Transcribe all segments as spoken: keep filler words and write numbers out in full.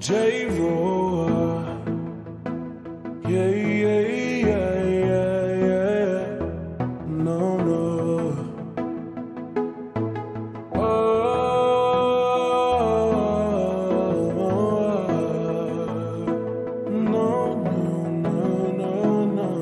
Jroa. Yeah, yeah, yeah, yeah, yeah. No, no. Oh, oh, oh. No, no, no, no, no.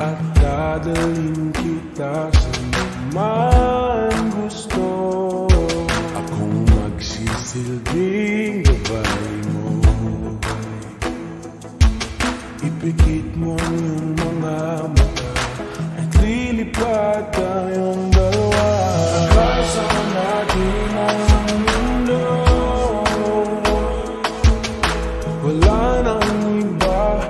At dadalhin kita sa naman gusto. Akong magsisilbing gabay mo. Ipikit mo ang iyong mga mata at lilipat tayong dalawa. Kasama natin ang mundo. Wala nang iba.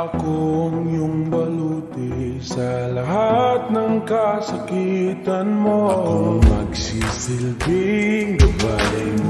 Ako ang iyong baluti sa lahat ng kasakitan mo. Ako magsisilbing gabay mo.